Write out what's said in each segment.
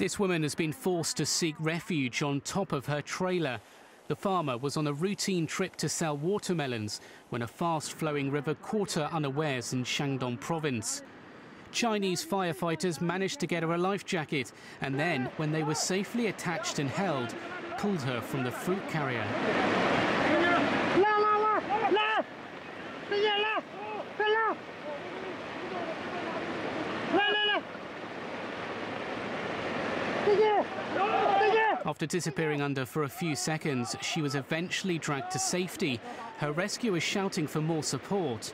This woman has been forced to seek refuge on top of her trailer. The farmer was on a routine trip to sell watermelons when a fast-flowing river caught her unawares in Shandong province. Chinese firefighters managed to get her a life jacket and then, when they were safely attached and held, pulled her from the fruit carrier. After disappearing under for a few seconds, she was eventually dragged to safety. Her rescuers shouting for more support.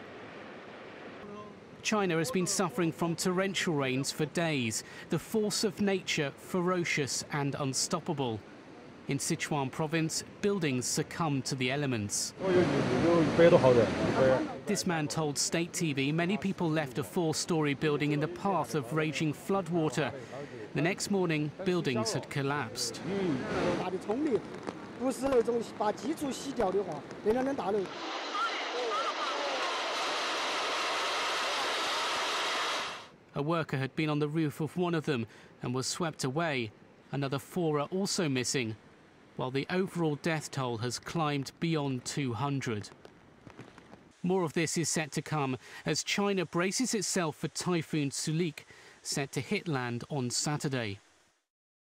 China has been suffering from torrential rains for days, the force of nature ferocious and unstoppable. In Sichuan province, buildings succumbed to the elements. This man told state TV many people left a four-story building in the path of raging floodwater. The next morning, buildings had collapsed. A worker had been on the roof of one of them and was swept away. Another four are also missing, while the overall death toll has climbed beyond 200. More of this is set to come as China braces itself for Typhoon Sulik, set to hit land on Saturday.